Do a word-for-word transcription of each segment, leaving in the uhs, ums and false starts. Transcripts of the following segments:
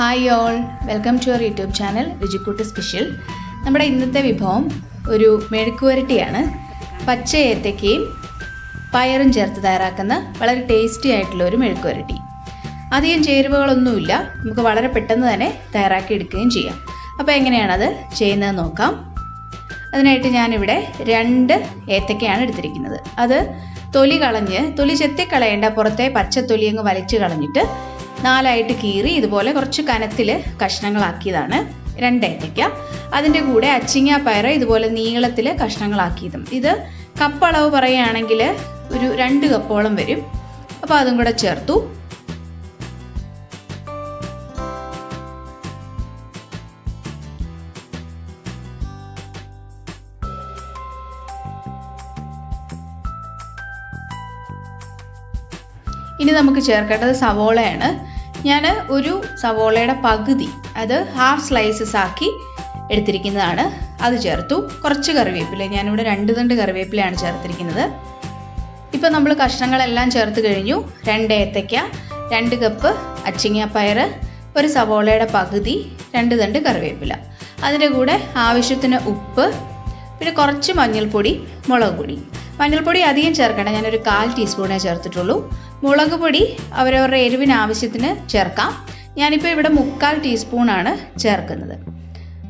Hi all, welcome to our YouTube channel Ruchi Koottu Special. നമ്മുടെ ഇന്നത്തെ വിഭവം ഒരു മെഴുക്കുവരട്ടിയാണ്. പച്ച ഏത്തക്കയും പയറും ചേർത്ത് തയ്യാറാക്കുന്ന വളരെ ടേസ്റ്റി ആയിട്ടുള്ള ഒരു മെഴുക്കുവരട്ടി. അധികം ചേരുവകളൊന്നുമില്ല. നമുക്ക് വളരെ പെട്ടെന്ന് തന്നെ തയ്യാറാക്കി എടുക്കുകയും ചെയ്യാം. അപ്പോൾ എങ്ങനെയാണ് അത് ചെയ്യുന്നത് നോക്കാം. അതിനായിട്ട് ഞാൻ ഇവിടെ രണ്ട് ഏത്തക്കയാണ് എടുത്തിരിക്കുന്നത്. അത് തൊലി കളഞ്ഞ് തൊലി ചെത്തി കളയേണ്ട പുറത്തെ പച്ച തൊലി അങ്ങ് വലിച്ചു കളഞ്ഞിട്ട് നാലായിട്ട് കീറി ഇതുപോലെ കുറച്ച് കനത്തിൽ കഷ്ണങ്ങളാക്കിയതാണ് രണ്ട് ഏത്തയ്ക്ക. അതിൻ്റെ കൂടെ അച്ചിങ്ങ പയർ ഇതുപോലെ നീളത്തിൽ കഷ്ണങ്ങളാക്കിയതും. ഇത് കപ്പ് അളവ് പറയുകയാണെങ്കിൽ ഒരു രണ്ട് കപ്പോളം വരും. അപ്പോൾ അതും കൂടെ ചേർത്തു. ഇനി നമുക്ക് ചേർക്കേണ്ടത് സവോളയാണ്. ഞാൻ ഒരു സവോളയുടെ പകുതി അത് ഹാഫ് സ്ലൈസസ് ആക്കി എടുത്തിരിക്കുന്നതാണ്, അത് ചേർത്തു. കുറച്ച് കറിവേപ്പില, ഞാനിവിടെ രണ്ട് തണ്ട് കറിവേപ്പിലയാണ് ചേർത്തിരിക്കുന്നത്. ഇപ്പം നമ്മൾ കഷ്ണങ്ങളെല്ലാം ചേർത്ത് കഴിഞ്ഞു. രണ്ട് ഏത്തയ്ക്ക, രണ്ട് കപ്പ് അച്ചിങ്ങാപ്പയർ, ഒരു സവോളയുടെ പകുതി, രണ്ട് തണ്ട് കറിവേപ്പില, അതിൻ്റെ കൂടെ ആവശ്യത്തിന് ഉപ്പ്, പിന്നെ കുറച്ച് മഞ്ഞൾപ്പൊടി, മുളക് പൊടി. മഞ്ഞൾപ്പൊടി അധികം ചേർക്കണം, ഞാനൊരു കാൽ ടീസ്പൂണേ ചേർത്തിട്ടുള്ളൂ. മുളക് പൊടി അവരവരുടെ എരിവിന് ആവശ്യത്തിന് ചേർക്കാം. ഞാനിപ്പോൾ ഇവിടെ മുക്കാൽ ടീസ്പൂണാണ് ചേർക്കുന്നത്.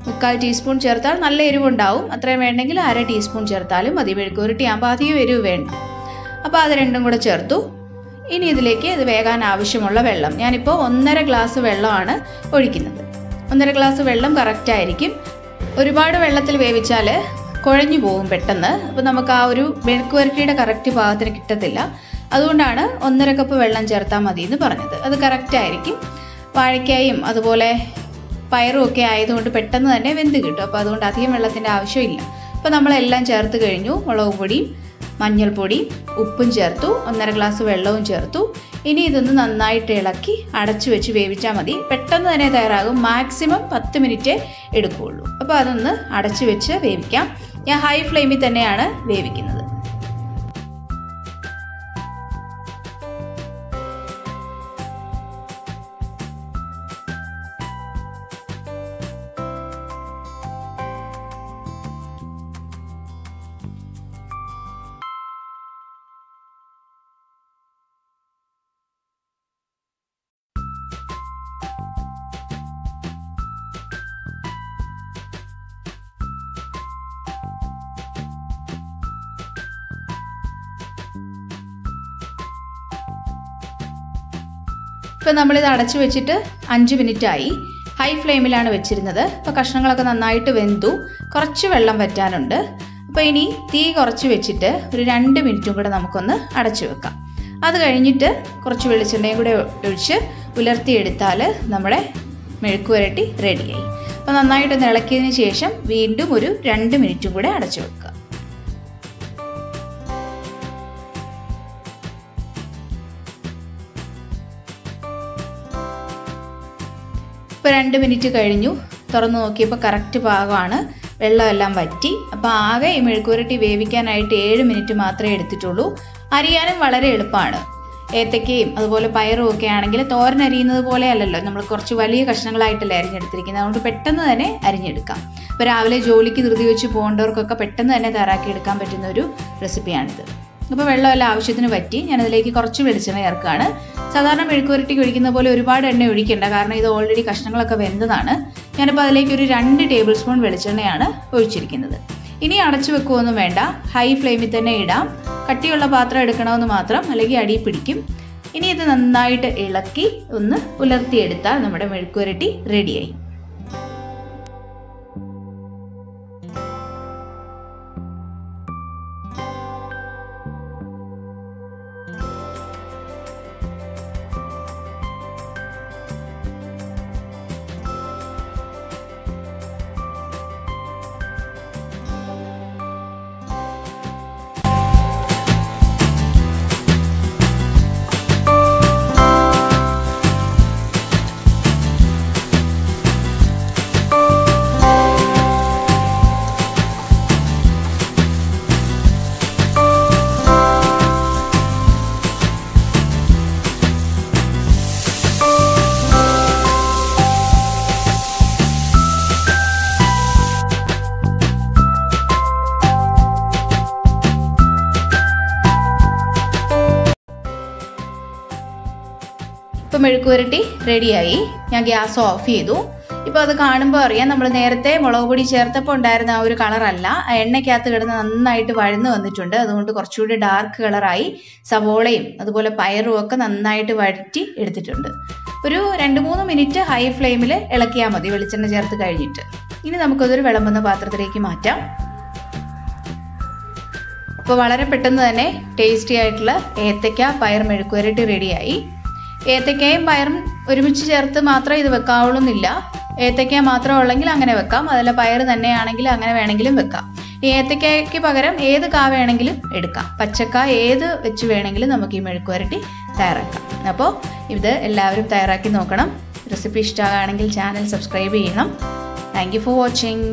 മുക്കാൽ ടീസ്പൂൺ ചേർത്താൽ നല്ല എരിവുണ്ടാവും. അത്രയും വേണ്ടെങ്കിൽ അര ടീസ്പൂൺ ചേർത്താലും മതി. മെഴുക്കുവരട്ടിയാകുമ്പോൾ അധികം എരിവ് വേണ്ട. അപ്പോൾ അത് രണ്ടും കൂടെ ചേർത്തു. ഇനി ഇതിലേക്ക് ഇത് വേകാൻ ആവശ്യമുള്ള വെള്ളം, ഞാനിപ്പോൾ ഒന്നര ഗ്ലാസ് വെള്ളമാണ് ഒഴിക്കുന്നത്. ഒന്നര ഗ്ലാസ് വെള്ളം കറക്റ്റായിരിക്കും. ഒരുപാട് വെള്ളത്തിൽ വേവിച്ചാൽ കുഴഞ്ഞു പോകും പെട്ടെന്ന്. അപ്പോൾ നമുക്ക് ആ ഒരു മെഴുക്കുവരട്ടിയുടെ കറക്റ്റ് പാകത്തിന് കിട്ടത്തില്ല. അതുകൊണ്ടാണ് ഒന്നര കപ്പ് വെള്ളം ചേർത്താൽ മതി എന്ന് പറഞ്ഞത്. അത് കറക്റ്റായിരിക്കും. വാഴയ്ക്കായും അതുപോലെ പയറും ഒക്കെ ആയതുകൊണ്ട് പെട്ടെന്ന് തന്നെ വെന്ത് കിട്ടും. അപ്പോൾ അതുകൊണ്ട് അധികം വെള്ളത്തിൻ്റെ ആവശ്യമില്ല. അപ്പോൾ നമ്മളെല്ലാം ചേർത്ത് കഴിഞ്ഞു. മുളക് പൊടിയും മഞ്ഞൾപ്പൊടിയും ഉപ്പും ചേർത്തു, ഒന്നര ഗ്ലാസ് വെള്ളവും ചേർത്തു. ഇനി ഇതൊന്ന് നന്നായിട്ട് ഇളക്കി അടച്ചു വെച്ച് വേവിച്ചാൽ മതി. പെട്ടെന്ന് തന്നെ തയ്യാറാകും. മാക്സിമം പത്ത് മിനിറ്റേ എടുക്കുകയുള്ളൂ. അപ്പോൾ അതൊന്ന് അടച്ചു വെച്ച് വേവിക്കാം. ഞാൻ ഹൈ ഫ്ലെയിമിൽ തന്നെയാണ് വേവിക്കുന്നത്. ഇപ്പം നമ്മളിത് അടച്ചു വെച്ചിട്ട് അഞ്ച് മിനിറ്റായി. ഹൈ ഫ്ലെയിമിലാണ് വെച്ചിരുന്നത്. അപ്പോൾ കഷ്ണങ്ങളൊക്കെ നന്നായിട്ട് വെന്തു. കുറച്ച് വെള്ളം വറ്റാനുണ്ട്. അപ്പോൾ ഇനി തീ കുറച്ച് വെച്ചിട്ട് ഒരു രണ്ട് മിനിറ്റും കൂടെ നമുക്കൊന്ന് അടച്ചു വെക്കാം. അത് കഴിഞ്ഞിട്ട് കുറച്ച് വെളിച്ചെണ്ണയും കൂടെ ഒഴിച്ച് ഉലർത്തിയെടുത്താൽ നമ്മുടെ മെഴുക്കുവരട്ടി റെഡിയായി. അപ്പോൾ നന്നായിട്ട് ഇളക്കിയതിന് ശേഷം വീണ്ടും ഒരു രണ്ട് മിനിറ്റും കൂടെ അടച്ചു വെക്കുക. ഇപ്പോൾ രണ്ട് മിനിറ്റ് കഴിഞ്ഞു. തുറന്ന് നോക്കിയപ്പോൾ കറക്റ്റ് പാകമാണ്. വെള്ളമെല്ലാം വറ്റി. അപ്പോൾ ആകെ ഈ മെഴുക്കുവരട്ടി വേവിക്കാനായിട്ട് ഏഴ് മിനിറ്റ് മാത്രമേ എടുത്തിട്ടുള്ളൂ. അരിയാനും വളരെ എളുപ്പമാണ്. ഏത്തക്കയും അതുപോലെ പയറും ഒക്കെ ആണെങ്കിൽ തോരനരിയുന്നത് പോലെ അല്ലല്ലോ, നമ്മൾ കുറച്ച് വലിയ കഷ്ണങ്ങളായിട്ടല്ലേ അരിഞ്ഞെടുത്തിരിക്കുന്നത്. അതുകൊണ്ട് പെട്ടെന്ന് തന്നെ അരിഞ്ഞെടുക്കാം. അപ്പോൾ രാവിലെ ജോലിക്ക് ധൃതി വെച്ച് പോകേണ്ടവർക്കൊക്കെ പെട്ടെന്ന് തന്നെ തയ്യാറാക്കി എടുക്കാൻ പറ്റുന്ന ഒരു റെസിപ്പിയാണിത്. അപ്പോൾ വെള്ളമെല്ലാം ആവശ്യത്തിന് വറ്റി. ഞാനതിലേക്ക് കുറച്ച് വെളിച്ചെണ്ണ ചേർക്കുകയാണ്. സാധാരണ മെഴുക്കുവരട്ടിക്ക് ഒഴിക്കുന്ന പോലെ ഒരുപാട് എണ്ണ ഒഴിക്കേണ്ട, കാരണം ഇത് ഓൾറെഡി കഷ്ണങ്ങളൊക്കെ വെന്തതാണ്. ഞാനിപ്പോൾ അതിലേക്ക് ഒരു രണ്ട് ടേബിൾ സ്പൂൺ വെളിച്ചെണ്ണയാണ് ഒഴിച്ചിരിക്കുന്നത്. ഇനി അടച്ചു വെക്കുകയൊന്നും വേണ്ട, ഹൈ ഫ്ലെയിമിൽ തന്നെ ഇടാം. കട്ടിയുള്ള പാത്രം എടുക്കണമെന്ന് മാത്രം, അല്ലെങ്കിൽ അടി പിടിക്കും. ഇനി ഇത് നന്നായിട്ട് ഇളക്കി ഒന്ന് ഉലർത്തിയെടുത്താൽ നമ്മുടെ മെഴുക്കുവരട്ടി റെഡിയായി. അപ്പോൾ മെഴുക്കുവരട്ടി റെഡിയായി. ഞാൻ ഗ്യാസ് ഓഫ് ചെയ്തു. ഇപ്പോൾ അത് കാണുമ്പോൾ അറിയാം നമ്മൾ നേരത്തെ മുളക് പൊടി ചേർത്തപ്പോൾ ഉണ്ടായിരുന്ന ആ ഒരു കളറല്ല, ആ എണ്ണയ്ക്കകത്ത് കിടന്ന് നന്നായിട്ട് വഴന്ന് വന്നിട്ടുണ്ട്. അതുകൊണ്ട് കുറച്ചുകൂടി ഡാർക്ക് കളറായി. സവോളയും അതുപോലെ പയറും ഒക്കെ നന്നായിട്ട് വഴറ്റി എടുത്തിട്ടുണ്ട്. ഒരു രണ്ട് മൂന്ന് മിനിറ്റ് ഹൈ ഫ്ലെയിമിൽ ഇളക്കിയാൽ മതി വെളിച്ചെണ്ണ ചേർത്ത് കഴിഞ്ഞിട്ട്. ഇനി നമുക്കതൊരു വിളമ്പുന്ന പാത്രത്തിലേക്ക് മാറ്റാം. അപ്പോൾ വളരെ പെട്ടെന്ന് തന്നെ ടേസ്റ്റി ആയിട്ടുള്ള ഏത്തയ്ക്ക പയർ മെഴുക്കുവരട്ടി റെഡിയായി. ഏത്തയ്ക്കയും പയറും ഒരുമിച്ച് ചേർത്ത് മാത്രമേ ഇത് വെക്കാവുള്ളൂ എന്നില്ല. ഏത്തയ്ക്ക മാത്രം ഉള്ളെങ്കിൽ അങ്ങനെ വെക്കാം, അതല്ല പയർ തന്നെയാണെങ്കിൽ അങ്ങനെ വേണമെങ്കിലും വെക്കാം. ഈ ഏത്തയ്ക്കയ്ക്ക് പകരം ഏത് കാ വേണമെങ്കിലും എടുക്കാം, പച്ചക്ക ഏത് വെച്ച് വേണമെങ്കിലും നമുക്ക് ഈ മെഴുക്കുവരട്ടി തയ്യാറാക്കാം. അപ്പോൾ ഇത് എല്ലാവരും തയ്യാറാക്കി നോക്കണം. റെസിപ്പി ഇഷ്ടമാണെങ്കിൽ ചാനൽ സബ്സ്ക്രൈബ് ചെയ്യണം. Thank you for watching.